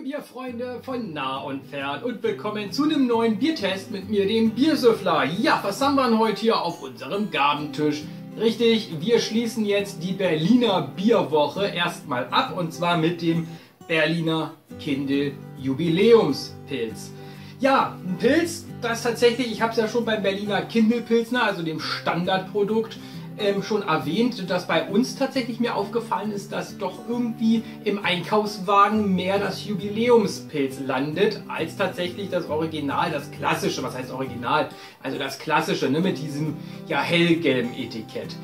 Liebe Bierfreunde von nah und fern und willkommen zu einem neuen Biertest mit mir, dem Biersüffler. Ja, was haben wir denn heute hier auf unserem Gabentisch? Richtig, wir schließen jetzt die Berliner Bierwoche erstmal ab und zwar mit dem Berliner Kindl Jubiläumspils. Ja, ein Pilz, das tatsächlich, ich habe es ja schon beim Berliner Kindl Pilsner, also dem Standardprodukt, schon erwähnt, dass bei uns tatsächlich mir aufgefallen ist, dass doch irgendwie im Einkaufswagen mehr das Jubiläumspilz landet, als tatsächlich das Original, das Klassische. Was heißt Original? Also das Klassische, ne, mit diesem ja hellgelben Etikett.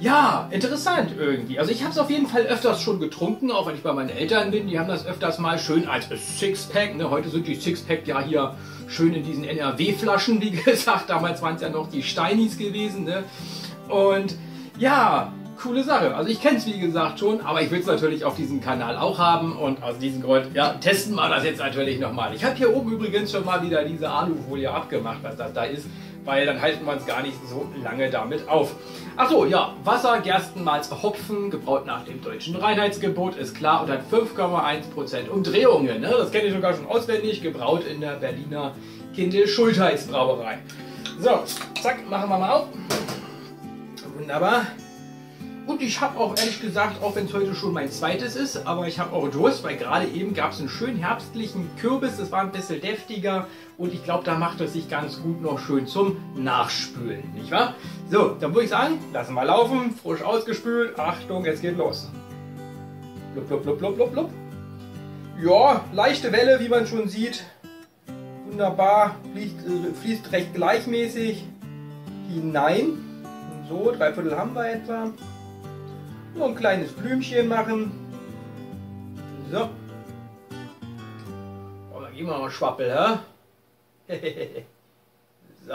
Ja, interessant irgendwie. Also ich habe es auf jeden Fall öfters schon getrunken, auch wenn ich bei meinen Eltern bin. Die haben das öfters mal schön als Sixpack. Ne? Heute sind die Sixpack ja hier schön in diesen NRW-Flaschen, wie gesagt. Damals waren es ja noch die Steinis gewesen. Ne? Und ja, coole Sache. Also ich kenne es wie gesagt schon, aber ich will es natürlich auf diesem Kanal auch haben. Und aus diesem Grund, ja, testen wir das jetzt natürlich nochmal. Ich habe hier oben übrigens schon mal wieder diese Alufolie abgemacht, was das da ist. Weil dann halten wir uns gar nicht so lange damit auf. Achso, ja, Wasser, Gerstenmalz, Hopfen, gebraut nach dem deutschen Reinheitsgebot, ist klar, und hat 5,1% Umdrehungen. Ne? Das kenne ich sogar schon auswendig, gebraut in der Berliner Kindl Schultheißbrauerei. So, zack, machen wir mal auf. Wunderbar. Und ich habe auch ehrlich gesagt, auch wenn es heute schon mein zweites ist, aber ich habe auch Durst, weil gerade eben gab es einen schönen herbstlichen Kürbis, das war ein bisschen deftiger und ich glaube, da macht es sich ganz gut noch schön zum Nachspülen, nicht wahr? So, dann würde ich sagen, lassen wir laufen, frisch ausgespült, Achtung, jetzt geht los. Blub, blub, blub, blub, blub, blub. Ja, leichte Welle, wie man schon sieht, wunderbar, fließt recht gleichmäßig hinein. So, 3/4 haben wir etwa. Nur ein kleines Blümchen machen. So. Oh, da gehen wir mal Schwappel, hä? So,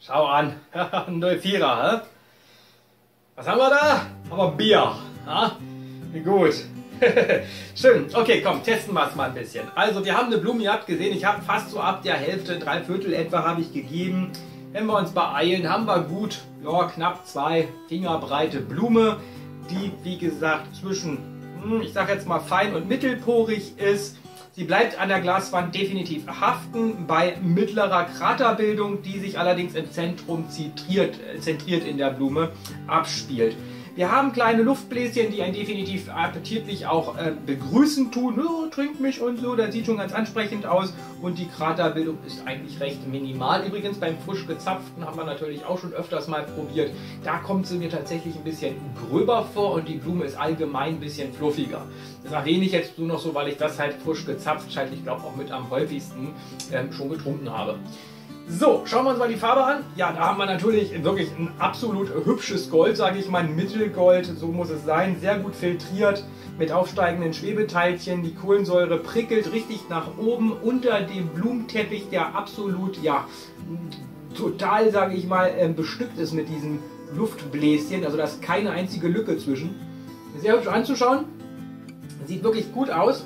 schau an. 0,4er, hä? Was haben wir da? Aber Bier. Ha? Gut. Schön. Okay, komm, testen wir es mal ein bisschen. Also, wir haben eine Blume, ihr habt gesehen, ich habe fast so ab der Hälfte, 3/4 etwa habe ich gegeben. Wenn wir uns beeilen, haben wir gut, ja, knapp 2 Fingerbreite Blume, die, wie gesagt, zwischen, ich sag jetzt mal, fein und mittelporig ist. Sie bleibt an der Glaswand definitiv haften, bei mittlerer Kraterbildung, die sich allerdings im Zentrum zentriert in der Blume abspielt. Wir haben kleine Luftbläschen, die einen definitiv appetitlich auch begrüßen tun. Oh, trinkt mich und so, das sieht schon ganz ansprechend aus. Und die Kraterbildung ist eigentlich recht minimal. Übrigens beim frisch gezapften haben wir natürlich auch schon öfters mal probiert. Da kommt sie mir tatsächlich ein bisschen gröber vor und die Blume ist allgemein ein bisschen fluffiger. Das erwähne ich jetzt nur noch so, weil ich das halt frisch gezapft, halt ich glaube auch mit am häufigsten schon getrunken habe. So, schauen wir uns mal die Farbe an. Ja, da haben wir natürlich wirklich ein absolut hübsches Gold, sage ich mal, ein Mittelgold, so muss es sein. Sehr gut filtriert mit aufsteigenden Schwebeteilchen. Die Kohlensäure prickelt richtig nach oben unter dem Blumenteppich, der absolut, ja, total, sage ich mal, bestückt ist mit diesen Luftbläschen. Also da ist keine einzige Lücke zwischen. Sehr hübsch anzuschauen. Sieht wirklich gut aus.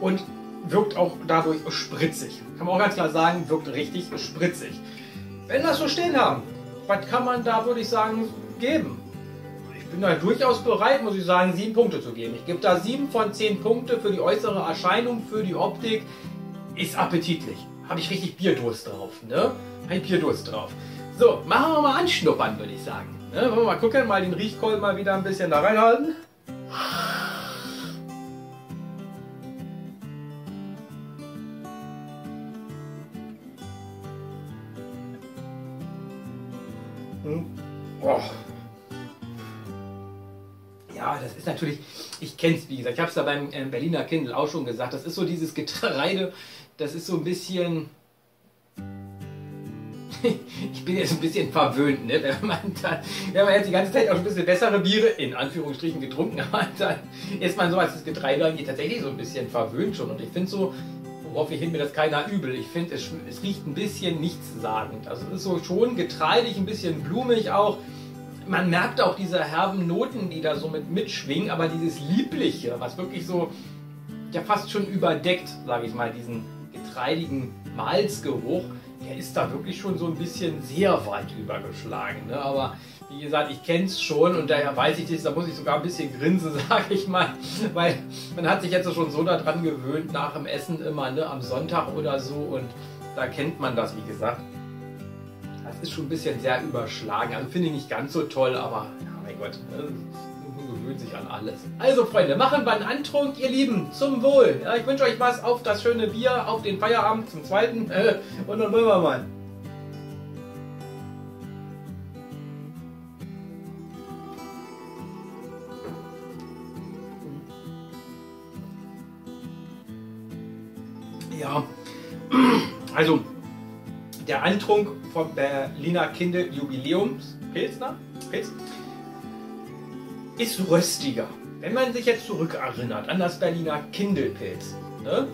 Und wirkt auch dadurch spritzig. Kann man auch ganz klar sagen, wirkt richtig spritzig. Wenn wir das so stehen haben, was kann man da, würde ich sagen, geben? Ich bin da durchaus bereit, muss ich sagen, 7 Punkte zu geben. Ich gebe da 7 von 10 Punkte für die äußere Erscheinung, für die Optik. Ist appetitlich. Habe ich richtig Bierdurst drauf, ne? Ein Bierdurst drauf. So, machen wir mal anschnuppern, würde ich sagen. Ne? Wollen wir mal gucken, mal den Riechkolben mal wieder ein bisschen da reinhalten. Oh. Ja, das ist natürlich, ich kenne es wie gesagt, ich habe es da beim Berliner Kindl auch schon gesagt, das ist so dieses Getreide, das ist so ein bisschen, ich bin jetzt ein bisschen verwöhnt, ne? Wenn man jetzt die ganze Zeit auch ein bisschen bessere Biere, in Anführungsstrichen, getrunken hat, dann ist man so, als das Getreide angeht, tatsächlich so ein bisschen verwöhnt schon und ich finde so, worauf ich hin mir das keiner übel. Ich finde, es riecht ein bisschen nichtssagend. Also es ist so schon getreidig, ein bisschen blumig auch. Man merkt auch diese herben Noten, die da so mitschwingen, aber dieses Liebliche, was wirklich so, ja fast schon überdeckt, sage ich mal, diesen getreidigen Malzgeruch, der ist da wirklich schon so ein bisschen sehr weit übergeschlagen. Ne? Aber wie gesagt, ich kenne es schon und daher weiß ich das, da muss ich sogar ein bisschen grinsen, sage ich mal. Weil man hat sich jetzt schon so daran gewöhnt, nach dem Essen immer, ne, am Sonntag oder so. Und da kennt man das, wie gesagt. Das ist schon ein bisschen sehr überschlagen. Also finde ich nicht ganz so toll, aber ja, mein Gott. Gewöhnt sich an alles. Also Freunde, machen wir einen Antrunk, ihr Lieben. Zum Wohl. Ja, ich wünsche euch was auf das schöne Bier, auf den Feierabend zum zweiten. Und dann wollen wir mal. Ja, also der Antrunk vom Berliner Kindl Jubiläumspils, ist röstiger. Wenn man sich jetzt zurückerinnert an das Berliner Kindl Pils, ne?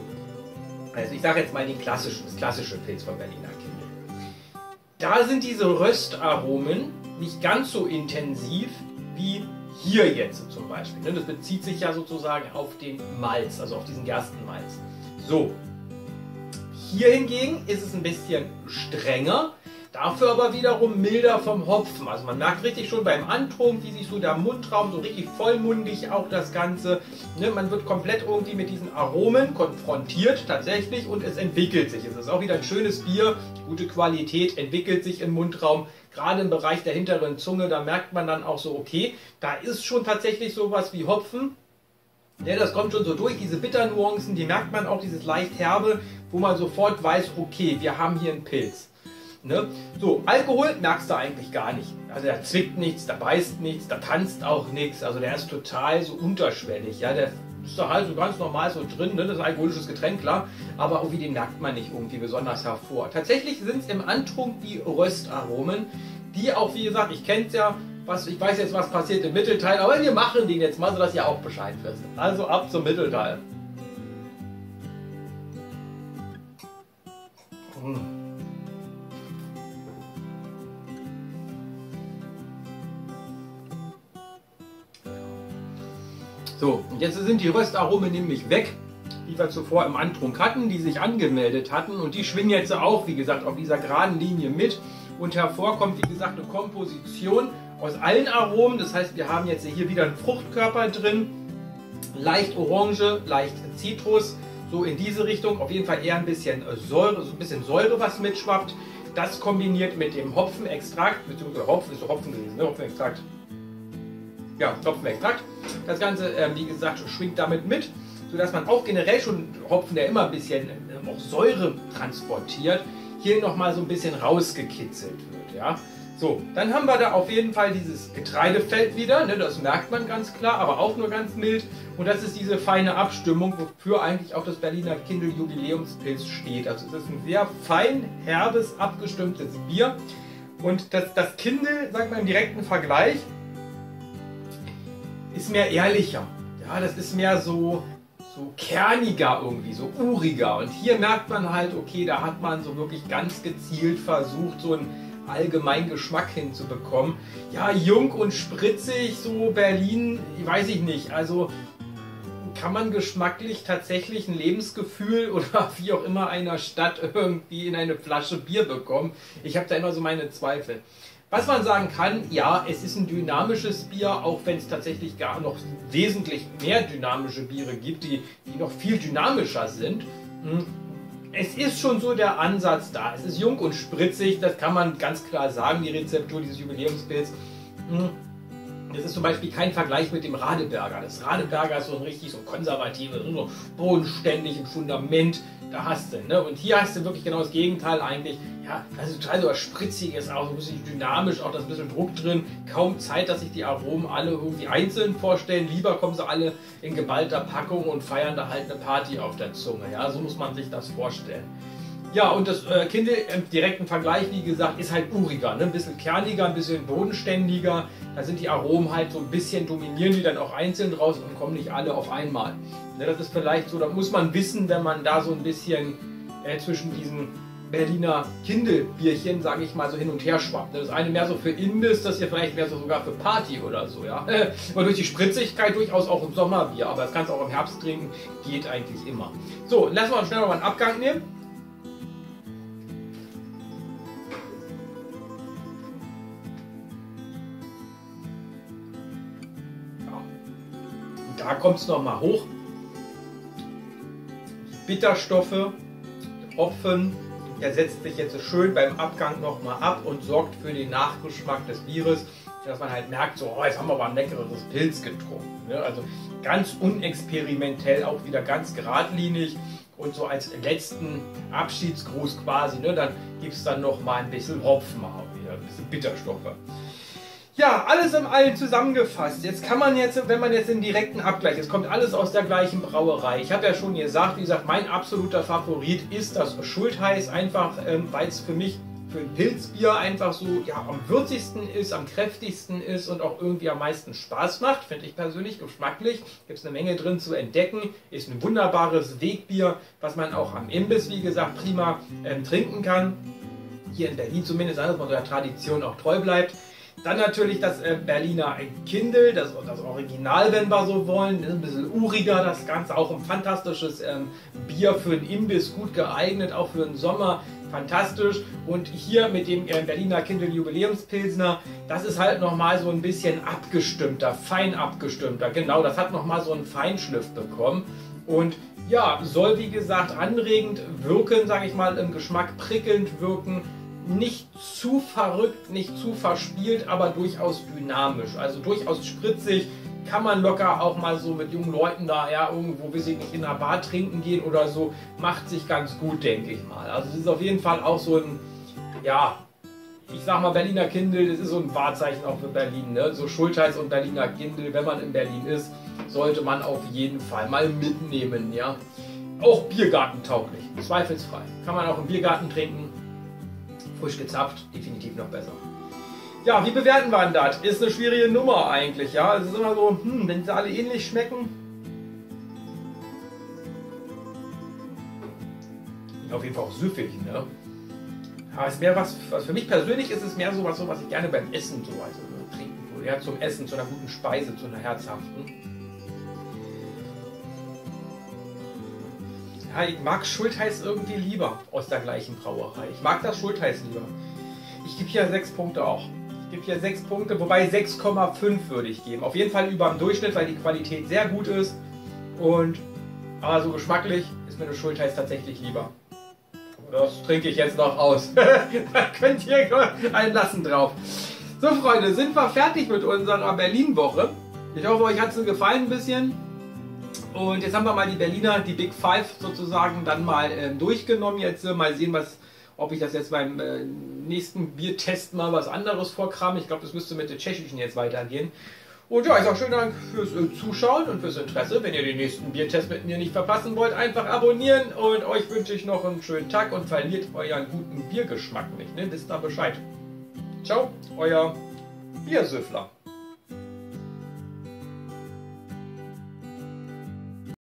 Also ich sage jetzt mal den klassischen, das klassische Pils von Berliner Kindl. Da sind diese Röstaromen nicht ganz so intensiv wie hier jetzt zum Beispiel. Ne? Das bezieht sich ja sozusagen auf den Malz, also auf diesen Gerstenmalz. So, hier hingegen ist es ein bisschen strenger. Dafür aber wiederum milder vom Hopfen. Also man merkt richtig schon beim Antrunk, wie sich so der Mundraum, so richtig vollmundig auch das Ganze. Ne? Man wird komplett irgendwie mit diesen Aromen konfrontiert tatsächlich und es entwickelt sich. Es ist auch wieder ein schönes Bier, gute Qualität, entwickelt sich im Mundraum. Gerade im Bereich der hinteren Zunge, da merkt man dann auch so, okay, da ist schon tatsächlich sowas wie Hopfen. Ja, das kommt schon so durch, diese Bitternuancen, die merkt man auch, dieses leicht herbe, wo man sofort weiß, okay, wir haben hier einen Pils. Ne? So, Alkohol merkst du eigentlich gar nicht. Also der zwickt nichts, der beißt nichts, der tanzt auch nichts. Also der ist total so unterschwellig. Ja? Der ist da halt so ganz normal so drin, ne? Das ist ein alkoholisches Getränk, klar. Aber irgendwie den merkt man nicht irgendwie besonders hervor. Tatsächlich sind es im Antrunk die Röstaromen, die auch, wie gesagt, ich kenne es ja, ich weiß jetzt, was passiert im Mittelteil, aber wir machen den jetzt mal, sodass ihr auch Bescheid wisst. Also ab zum Mittelteil. Hm. So, und jetzt sind die Röstaromen nämlich weg, die wir zuvor im Antrunk hatten, die sich angemeldet hatten und die schwingen jetzt auch, wie gesagt, auf dieser geraden Linie mit und hervor kommt, wie gesagt, eine Komposition aus allen Aromen. Das heißt, wir haben jetzt hier wieder einen Fruchtkörper drin, leicht Orange, leicht Zitrus, so in diese Richtung, auf jeden Fall eher ein bisschen Säure, so ein bisschen Säure, was mitschwappt. Das kombiniert mit dem Hopfenextrakt, beziehungsweise Hopfen ist Hopfen gewesen, ne? Hopfenextrakt. Ja, Hopfenextrakt. Das Ganze, wie gesagt, schwingt damit mit, sodass man auch generell schon Hopfen, der immer ein bisschen auch Säure transportiert, hier nochmal so ein bisschen rausgekitzelt wird. Ja? So, dann haben wir da auf jeden Fall dieses Getreidefeld wieder, ne? Das merkt man ganz klar, aber auch nur ganz mild. Und das ist diese feine Abstimmung, wofür eigentlich auch das Berliner Kindl Jubiläumspils steht. Also es ist ein sehr fein, herbes, abgestimmtes Bier. Und das Kindl, sagt man im direkten Vergleich, ist mehr ehrlicher, ja, das ist mehr so kerniger irgendwie, so uriger und hier merkt man halt, okay, da hat man so wirklich ganz gezielt versucht, so einen allgemeinen Geschmack hinzubekommen. Ja, jung und spritzig, so Berlin, weiß ich nicht, also kann man geschmacklich tatsächlich ein Lebensgefühl oder wie auch immer einer Stadt irgendwie in eine Flasche Bier bekommen. Ich habe da immer so meine Zweifel. Was man sagen kann, ja, es ist ein dynamisches Bier, auch wenn es tatsächlich gar noch wesentlich mehr dynamische Biere gibt, die noch viel dynamischer sind. Es ist schon so der Ansatz da. Es ist jung und spritzig, das kann man ganz klar sagen, die Rezeptur dieses Jubiläumspils. Das ist zum Beispiel kein Vergleich mit dem Radeberger. Das Radeberger ist so ein richtig so konservatives, so bodenständig im Fundament. Da hast du, ne? Und hier hast du wirklich genau das Gegenteil eigentlich. Ja, das ist total so was Spritziges, auch so ein bisschen dynamisch, auch das bisschen Druck drin. Kaum Zeit, dass sich die Aromen alle irgendwie einzeln vorstellen. Lieber kommen sie alle in geballter Packung und feiern da halt eine Party auf der Zunge. Ja, so muss man sich das vorstellen. Ja, und das Kindl im direkten Vergleich, wie gesagt, ist halt uriger, ne? Ein bisschen kerniger, ein bisschen bodenständiger. Da sind die Aromen halt so ein bisschen, dominieren die dann auch einzeln raus und kommen nicht alle auf einmal. Ne? Das ist vielleicht so, da muss man wissen, wenn man da so ein bisschen zwischen diesen Berliner Kindl-Bierchen, sage ich mal, so hin und her schwappt. Ne? Das eine mehr so für Imbiss, das hier vielleicht mehr so sogar für Party oder so, ja. Aber durch die Spritzigkeit durchaus auch im Sommerbier, aber das kannst du auch im Herbst trinken, geht eigentlich immer. So, lassen wir uns schnell nochmal einen Abgang nehmen. Da kommt es nochmal hoch. Bitterstoffe, Hopfen, der setzt sich jetzt schön beim Abgang nochmal ab und sorgt für den Nachgeschmack des Bieres, dass man halt merkt, so, oh, jetzt haben wir aber ein leckeres Pils getrunken. Ne? Also ganz unexperimentell, auch wieder ganz geradlinig. Und so als letzten Abschiedsgruß quasi, ne, dann gibt es dann nochmal ein bisschen Hopfen, auch wieder ein bisschen Bitterstoffe. Ja, alles im Allen zusammengefasst. Jetzt kann man jetzt, wenn man jetzt den direkten Abgleich, es kommt alles aus der gleichen Brauerei. Ich habe ja schon gesagt, wie gesagt, mein absoluter Favorit ist das Schultheiß, einfach weil es für mich für ein Pilzbier einfach so ja, am würzigsten ist, am kräftigsten ist und auch irgendwie am meisten Spaß macht, finde ich persönlich geschmacklich. Gibt es eine Menge drin zu entdecken, ist ein wunderbares Wegbier, was man auch am Imbiss, wie gesagt, prima trinken kann. Hier in Berlin zumindest, dass man der Tradition auch treu bleibt. Dann natürlich das Berliner Kindl, das Original, wenn wir so wollen. Ist ein bisschen uriger das Ganze, auch ein fantastisches Bier für den Imbiss, gut geeignet, auch für den Sommer, fantastisch. Und hier mit dem Berliner Kindl Jubiläumspilsner, das ist halt nochmal so ein bisschen abgestimmter, fein abgestimmter. Genau, das hat nochmal so einen Feinschliff bekommen. Und ja, soll wie gesagt anregend wirken, sage ich mal, im Geschmack prickelnd wirken. Nicht zu verrückt, nicht zu verspielt, aber durchaus dynamisch, also durchaus spritzig, kann man locker auch mal so mit jungen Leuten da ja irgendwo, weiß ich nicht, in einer Bar trinken gehen oder so, macht sich ganz gut, denke ich mal. Also es ist auf jeden Fall auch so ein, ja, ich sag mal Berliner Kindl, das ist so ein Wahrzeichen auch für Berlin, ne? So Schultheiß und Berliner Kindl, wenn man in Berlin ist, sollte man auf jeden Fall mal mitnehmen, ja. Auch biergartentauglich, zweifelsfrei, kann man auch im Biergarten trinken. Frisch gezapft, definitiv noch besser. Ja, wie bewerten wir das? Ist eine schwierige Nummer eigentlich, ja. Es ist immer so, wenn sie alle ähnlich schmecken. Auf jeden Fall auch süffig, ne? Aber es ist mehr was für mich persönlich ist, es mehr so, was ich gerne beim Essen so also trinken würde. Ja, zum Essen, zu einer guten Speise, zu einer herzhaften. Ja, ich mag Schultheiß irgendwie lieber aus der gleichen Brauerei. Ich mag das Schultheiß lieber. Ich gebe hier 6 Punkte auch. Ich gebe hier 6 Punkte, wobei 6,5 würde ich geben. Auf jeden Fall über dem Durchschnitt, weil die Qualität sehr gut ist. Und aber so geschmacklich ist mir das Schultheiß tatsächlich lieber. Das trinke ich jetzt noch aus. Da könnt ihr einen lassen drauf. So Freunde, sind wir fertig mit unserer Berlin-Woche. Ich hoffe, euch hat es gefallen ein bisschen. Und jetzt haben wir mal die Berliner, die Big Five sozusagen, dann mal durchgenommen. Jetzt mal sehen, ob ich das jetzt beim nächsten Biertest mal was anderes vorkrame. Ich glaube, das müsste mit den Tschechischen jetzt weitergehen. Und ja, ich sage schönen Dank fürs Zuschauen und fürs Interesse. Wenn ihr den nächsten Biertest mit mir nicht verpassen wollt, einfach abonnieren. Und euch wünsche ich noch einen schönen Tag und verliert euren guten Biergeschmack nicht. Ne? Wisst da Bescheid. Ciao, euer Biersüffler.